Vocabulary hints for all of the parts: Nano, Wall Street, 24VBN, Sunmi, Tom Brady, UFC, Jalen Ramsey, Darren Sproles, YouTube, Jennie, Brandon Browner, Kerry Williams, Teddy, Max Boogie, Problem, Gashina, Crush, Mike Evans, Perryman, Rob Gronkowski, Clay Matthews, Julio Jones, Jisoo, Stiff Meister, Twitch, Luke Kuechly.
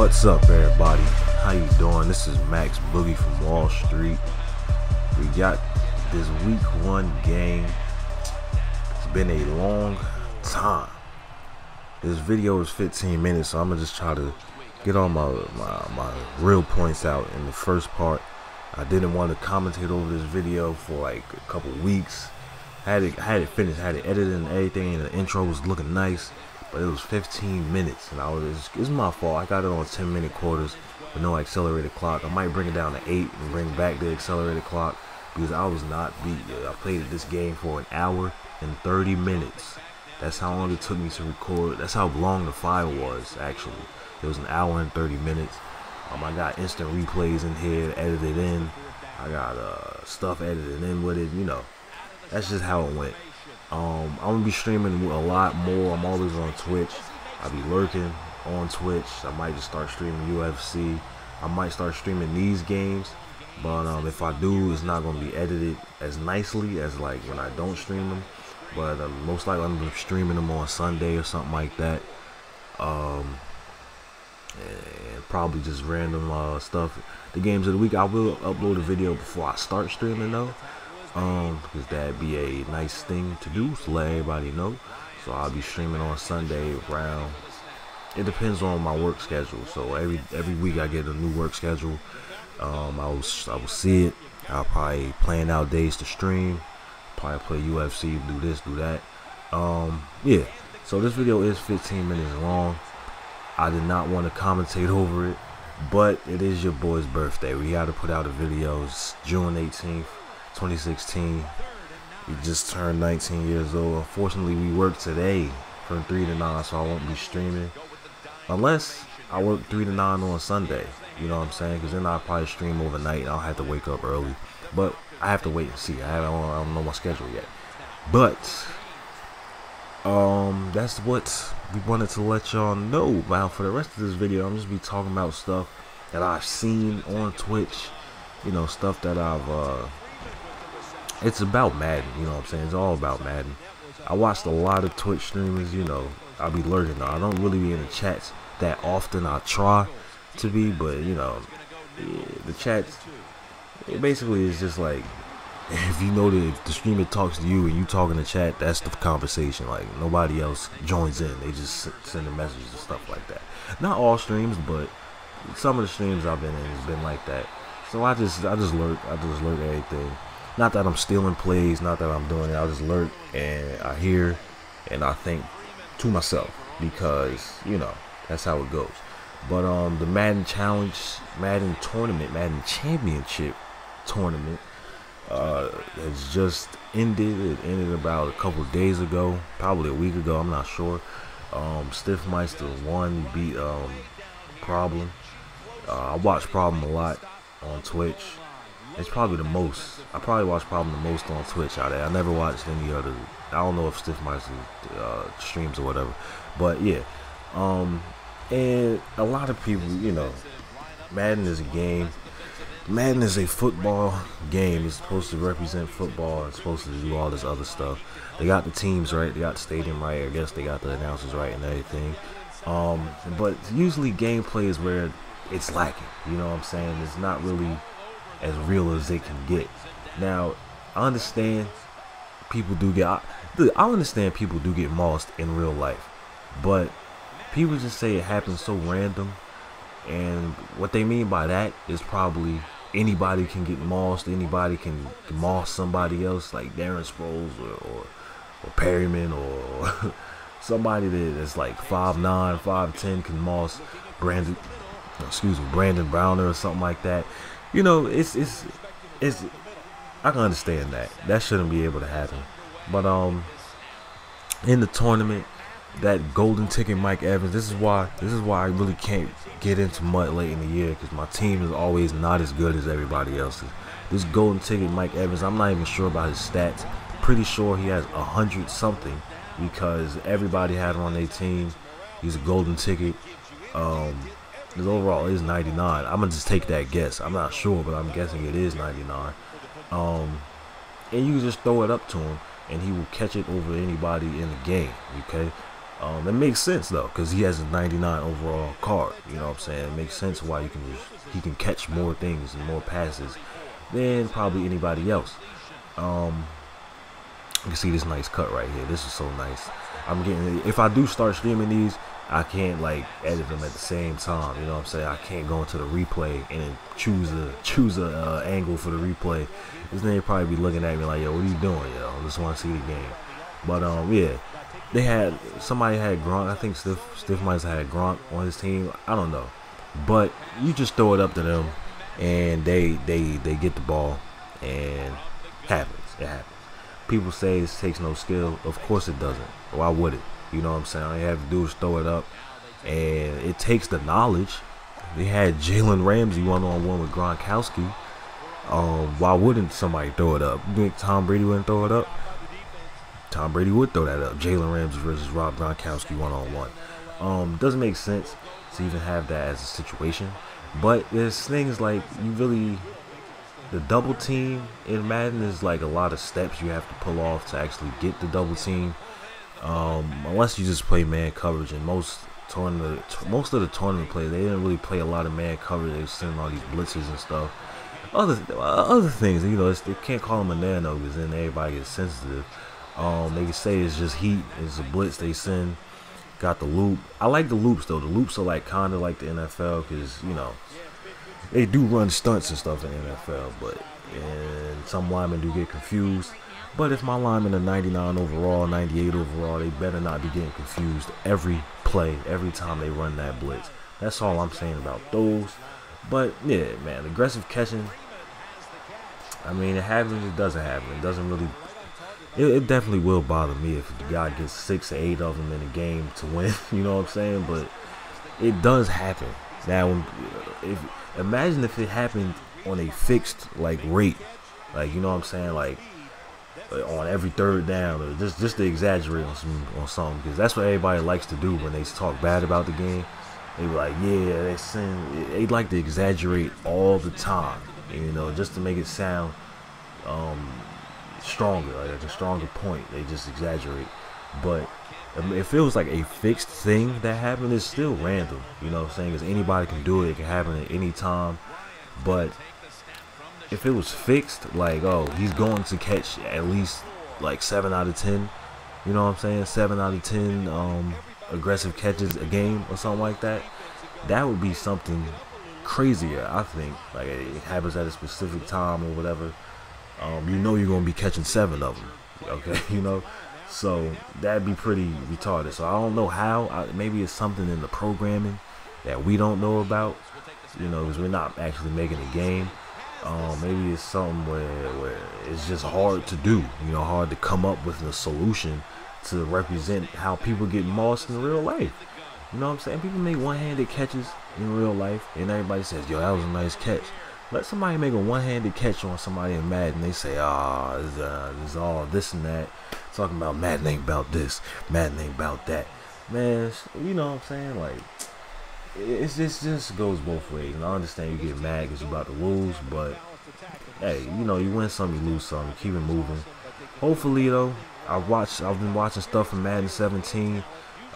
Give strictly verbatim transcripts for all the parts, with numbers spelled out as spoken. What's up, everybody? How you doing? This is Max Boogie from Wall Street. We got this week one game. It's been a long time. This video is fifteen minutes, so I'm gonna just try to get all my, my my real points out in the first part. I didn't want to commentate over this video for like a couple weeks. I had it, I had it finished, I had it edited and everything, and the intro was looking nice. But it was fifteen minutes, and I was, it's my fault. I got it on ten minute quarters with no accelerated clock. I might bring it down to eight and bring back the accelerated clock because I was not beat. I played this game for an hour and thirty minutes. That's how long it took me to record. That's how long the file was, actually. It was an hour and thirty minutes. Um, I got instant replays in here edited in. I got uh, stuff edited in with it, you know. That's just how it went. Um, I'm gonna be streaming a lot more. I'm always on Twitch. I'll be lurking on Twitch. I might just start streaming U F C. I might start streaming these games, but um, if I do, it's not gonna be edited as nicely as like when I don't stream them. But uh, most likely I'm gonna be streaming them on Sunday or something like that. Um, and probably just random uh, stuff. The games of the week. I will upload a video before I start streaming though. Um, because that'd be a nice thing to do, to let everybody know. So I'll be streaming on Sunday around, it depends on my work schedule. So every every week I get a new work schedule. Um, I will, I will see it. I'll probably plan out days to stream, probably play U F C, do this, do that. Um, yeah, so this video is fifteen minutes long. I did not want to commentate over it, but it is your boy's birthday. We had to put out a video. It's June eighteenth twenty sixteen. We just turned nineteen years old. Unfortunately, we work today from three to nine, so I won't be streaming unless I work three to nine on Sunday, you know what I'm saying, because then I'll probably stream overnight and I'll have to wake up early. But I have to wait and see. I don't, I don't know my schedule yet, but um that's what we wanted to let y'all know about. For the rest of this video, I'm just be talking about stuff that I've seen on Twitch, you know, stuff that I've uh it's about Madden, you know what I'm saying? It's all about Madden. I watched a lot of Twitch streamers, you know. I'll be lurking though. I don't really be in the chats that often. I try to be, but, you know, yeah, the chats, it basically is just like, if you know that if the streamer talks to you and you talk in the chat, that's the conversation. Like, nobody else joins in. They just send the messages and stuff like that. Not all streams, but some of the streams I've been in has been like that. So I just, I just lurk. I just lurk everything. Not that I'm stealing plays, not that I'm doing it. I just lurk and I hear and I think to myself because, you know, that's how it goes. But um, the Madden Challenge, Madden Tournament, Madden Championship Tournament uh, has just ended. It ended about a couple days ago, probably a week ago. I'm not sure. Um, Stiff Meister won, beat um, Problem. Uh, I watch Problem a lot on Twitch. It's probably the most. I probably watch Problem the most on Twitch out there. I never watched any other. I don't know if Stiff Meister uh, streams or whatever. But yeah. Um, and a lot of people, you know, Madden is a game. Madden is a football game. It's supposed to represent football. It's supposed to do all this other stuff. They got the teams right. They got the stadium right. I guess they got the announcers right and everything. Um, but usually gameplay is where it's lacking. You know what I'm saying? It's not really as real as they can get. Now, I understand people do get, I, dude, I understand people do get mossed in real life, but people just say it happens so random, and what they mean by that is probably anybody can get mossed, anybody can moss somebody else, like Darren Sproles or, or, or Perryman or somebody that's like five nine, five ten can moss Brandon, excuse me, Brandon Browner or something like that. You know, it's, it's, it's, I can understand that. That shouldn't be able to happen. But, um, in the tournament, that golden ticket, Mike Evans, this is why, this is why I really can't get into mud late in the year, because my team is always not as good as everybody else's. This golden ticket, Mike Evans, I'm not even sure about his stats. Pretty sure he has a hundred something, because everybody had him on their team. He's a golden ticket. Um... His overall is ninety-nine. I'm going to just take that guess. I'm not sure, but I'm guessing it is ninety-nine. Um, and you just throw it up to him, and he will catch it over anybody in the game, okay? Um, that makes sense though, because he has a ninety-nine overall card. You know what I'm saying? It makes sense why you can just, he can catch more things and more passes than probably anybody else. Um, you can see this nice cut right here. This is so nice. I'm getting, if I do start streaming these, I can't like edit them at the same time. You know what I'm saying? I can't go into the replay and choose a choose a uh, angle for the replay. This nigga probably be looking at me like, yo, what are you doing, yo? I just want to see the game. But um, yeah. They had, somebody had Gronk, I think Stiff, Stiff Meister had Gronk on his team, I don't know. But you just throw it up to them, and they they, they get the ball, and it happens, it happens. People say it takes no skill, of course it doesn't, why would it? You know what I'm saying, all you have to do is throw it up, and it takes the knowledge. They had Jalen Ramsey one-on-one with Gronkowski, um, why wouldn't somebody throw it up? You think Tom Brady wouldn't throw it up? Tom Brady would throw that up. Jalen Ramsey versus Rob Gronkowski one-on-one. Um, doesn't make sense to even have that as a situation. But there's things like you really, the double team in Madden is like a lot of steps you have to pull off to actually get the double team. Um, unless you just play man coverage, and most tournament, most of the tournament play, they didn't really play a lot of man coverage. They were sending all these blitzes and stuff. Other other things, you know, it's, they can't call them a nano because then everybody is sensitive. Um, they can say it's just heat, it's a blitz they send, got the loop. I like the loops though. The loops are like kind of like the N F L because, you know, they do run stunts and stuff in the N F L, but and some linemen do get confused. But if my linemen are ninety-nine overall, ninety-eight overall, they better not be getting confused every play, every time they run that blitz. That's all I'm saying about those. But yeah, man, aggressive catching, I mean, it happens, it doesn't happen. It doesn't really... It, it definitely will bother me if the guy gets six or eight of them in a game to win. You know what I'm saying? But it does happen. Now, when, if imagine if it happened on a fixed like rate, like you know what I'm saying, like on every third down, or just just to exaggerate on some on something, because that's what everybody likes to do when they talk bad about the game. They be like, yeah, they send. They like to exaggerate all the time, you know, just to make it sound. Um, stronger, like a stronger point, they just exaggerate. But I mean, it feels like a fixed thing that happened. It's still random, you know what I'm saying, because anybody can do it, it can happen at any time. But if it was fixed, like, oh, he's going to catch at least like seven out of ten, you know what I'm saying, seven out of ten um, aggressive catches a game or something like that, that would be something crazier, I think. Like it happens at a specific time or whatever. Um, you know you're going to be catching seven of them, okay, you know, so that'd be pretty retarded. So I don't know how, I, maybe it's something in the programming that we don't know about, you know, because we're not actually making a game. Um, maybe it's something where, where it's just hard to do, you know, hard to come up with a solution to represent how people get mossed in real life. You know what I'm saying? People make one-handed catches in real life, and everybody says, yo, that was a nice catch. Let somebody make a one-handed catch on somebody in Madden. They say, ah, oh, there's, uh, there's all this and that. Talking about Madden ain't about this. Madden ain't about that. Man, you know what I'm saying? Like, it's just, it just goes both ways. And I understand you get mad because you're about to lose. But, hey, you know, you win some, you lose some. You keep it moving. Hopefully, though, I've, watched, I've been watching stuff from Madden seventeen.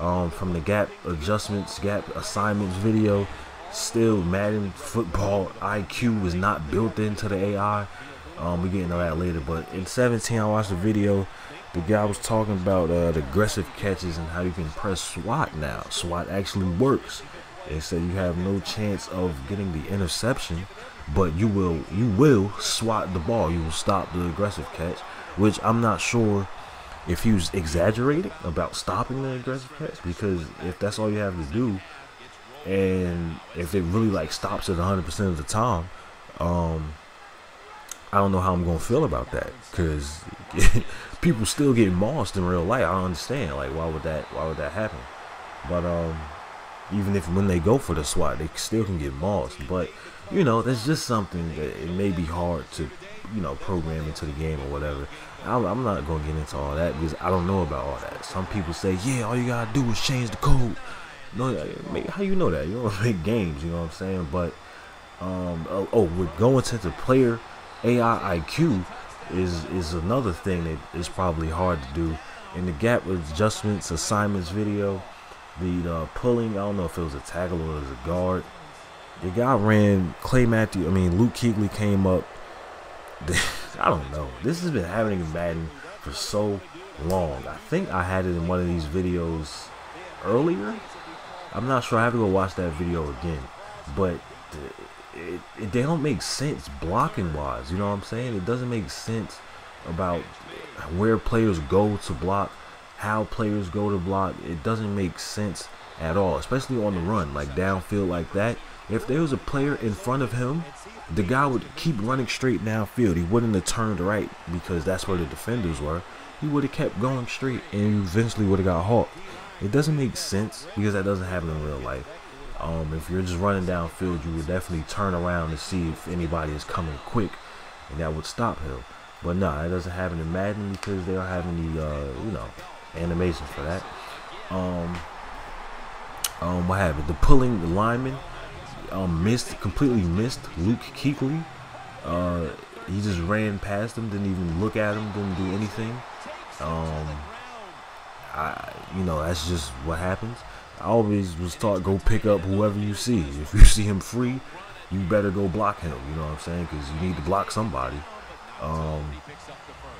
Um, from the gap adjustments, gap assignments video. Still, Madden football I Q was not built into the A I. Um, we get into that later. But in seventeen, I watched a video. The guy was talking about uh, the aggressive catches and how you can press SWAT now. SWAT actually works. They said you have no chance of getting the interception, but you will you will SWAT the ball. You will stop the aggressive catch, which I'm not sure if he was exaggerating about stopping the aggressive catch, because if that's all you have to do, and if it really like stops it one hundred percent of the time, um, I don't know how I'm gonna feel about that, because people still get mossed in real life. I don't understand, like, why would that why would that happen? But um, even if when they go for the SWAT, they still can get mossed. But you know, that's just something that it may be hard to, you know, program into the game or whatever. I'm, I'm not gonna get into all that because I don't know about all that. Some people say, yeah, all you gotta do is change the code. No, how you know that? You don't make games, you know what I'm saying? But um, oh, oh, we're going to the player A I I Q is is another thing that is probably hard to do. in the gap adjustments assignments video, the uh, pulling, I don't know if it was a tackle or it was a guard. The guy ran, Clay Matthews, I mean, Luke Kuechly came up. I don't know. This has been happening in Madden for so long. I think I had it in one of these videos earlier. I'm not sure. I have to go watch that video again. But it, it, they don't make sense blocking-wise. You know what I'm saying? It doesn't make sense about where players go to block, how players go to block. It doesn't make sense at all, especially on the run, like downfield like that. If there was a player in front of him, the guy would keep running straight downfield. He wouldn't have turned right because that's where the defenders were. He would have kept going straight and eventually would have got hawked. It doesn't make sense because that doesn't happen in real life. Um, if you're just running downfield, you would definitely turn around to see if anybody is coming quick, and that would stop him. But no, nah, that doesn't happen in Madden because they are having the uh, you know, animation for that. Um, um, what happened? The pulling, the lineman. Um, missed, completely missed Luke Kuechly. Uh, he just ran past him, didn't even look at him, didn't do anything. Um, I, you know, that's just what happens. I always was taught, go pick up whoever you see. If you see him free, you better go block him. You know what I'm saying? Because you need to block somebody. Um,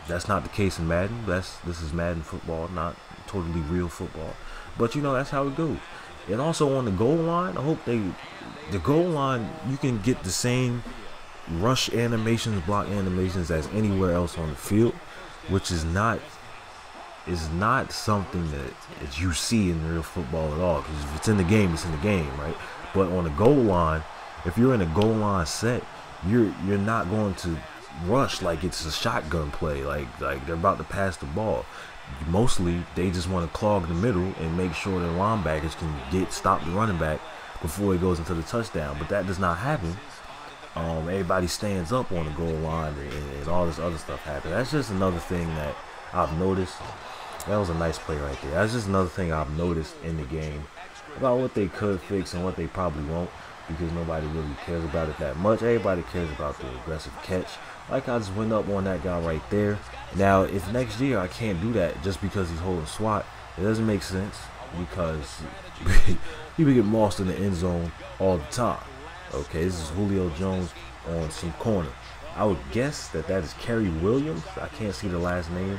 that's not the case in Madden. That's this is Madden football, not totally real football. But you know, that's how it goes. And also on the goal line, I hope they, the goal line, you can get the same rush animations, block animations as anywhere else on the field, which is not, is not something that, that you see in real football at all. Because if it's in the game, it's in the game, right? But on the goal line, if you're in a goal line set, you're you're not going to rush like it's a shotgun play, like like they're about to pass the ball. Mostly, they just want to clog the middle and make sure their linebackers can get stop the running back before he goes into the touchdown. But that does not happen. Um, everybody stands up on the goal line, and, and all this other stuff happens. That's just another thing that I've noticed. That was a nice play right there. That's just another thing I've noticed in the game about what they could fix and what they probably won't, because nobody really cares about it that much. Everybody cares about the aggressive catch. Like I just went up on that guy right there. Now, if next year I can't do that just because he's holding SWAT, it doesn't make sense because he would get lost in the end zone all the time. Okay, this is Julio Jones on some corner. I would guess that that is Kerry Williams. I can't see the last name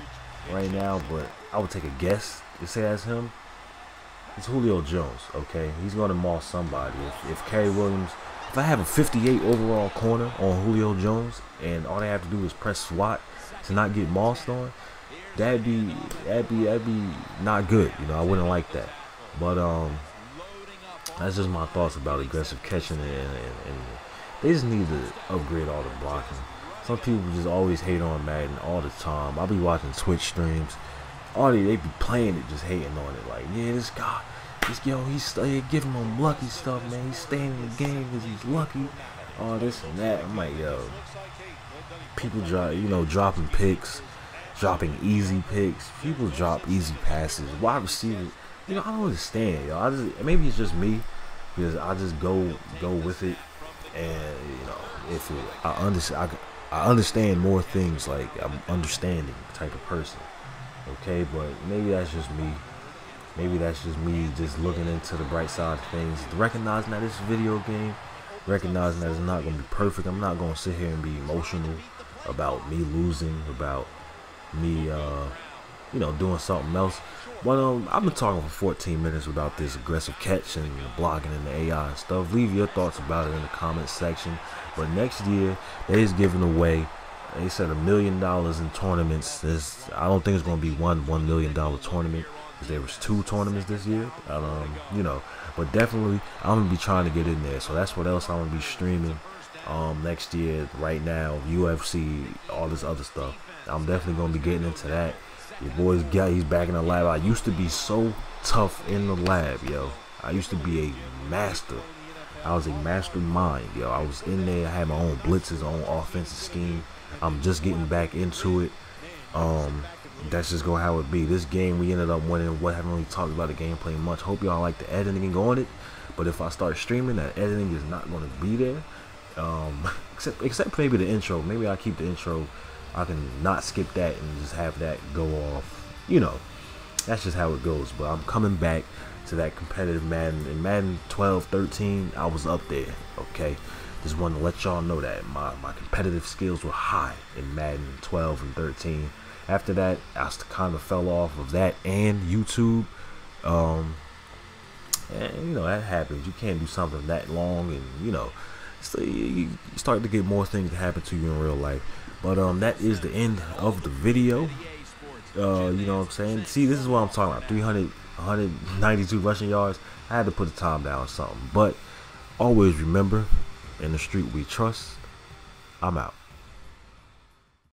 right now, but I would take a guess to say that's him. It's Julio Jones, okay? He's going to maul somebody. If, if Kerry Williams... If I have a fifty-eight overall corner on Julio Jones and all they have to do is press SWAT to not get mossed on, that'd be that'd be that'd be not good. You know, I wouldn't like that. But um, that's just my thoughts about aggressive catching, and, and, and they just need to upgrade all the blocking. Some people just always hate on Madden all the time. I'll be watching Twitch streams, already they be playing it, just hating on it. Like, yeah, this guy. Yo, he's giving him lucky stuff, man. He's staying in the game because he's lucky. All this and that. I'm like, yo, people drop, you know, dropping picks, dropping easy picks. People drop easy passes. Wide receivers, you know, I don't understand, yo. I just, maybe it's just me because I just go go with it, and you know, if it, I understand, I, I understand more things. Like I'm understanding type of person. Okay, but maybe that's just me. Maybe that's just me just looking into the bright side of things. Recognizing that it's a video game. Recognizing that it's not going to be perfect. I'm not going to sit here and be emotional about me losing. About me, uh, you know, doing something else. But um, I've been talking for fourteen minutes about this aggressive catch and blocking and the A I and stuff. Leave your thoughts about it in the comments section. But next year, they is giving away... They said a million dollars in tournaments. This, I don't think it's going to be one one million dollar tournament. There was two tournaments this year, um, you know, but definitely I'm gonna be trying to get in there. So that's what else I'm gonna be streaming um, next year. Right now, U F C, all this other stuff. I'm definitely gonna be getting into that. Your boy's got, he's back in the lab. I used to be so tough in the lab, yo. I used to be a master. I was a mastermind, yo. I was in there. I had my own blitzes, my own offensive scheme. I'm just getting back into it. Um, That's just going how it be. This game we ended up winning. What haven't really talked about the gameplay much. Hope y'all like the editing and go on it. But if I start streaming, that editing is not going to be there. Um, except except maybe the intro. Maybe I keep the intro. I can not skip that and just have that go off. You know, that's just how it goes. But I'm coming back to that competitive Madden. In Madden twelve, thirteen, I was up there, okay? Just wanted to let y'all know that my, my competitive skills were high in Madden twelve and thirteen. After that, I kind of fell off of that and YouTube. Um, and, you know, that happens. You can't do something that long, and, you know, so you start to get more things to happen to you in real life. But um, that is the end of the video. Uh, you know what I'm saying? See, this is what I'm talking about. three hundred, one ninety-two rushing yards. I had to put the time down or something. But always remember, in the street we trust. I'm out.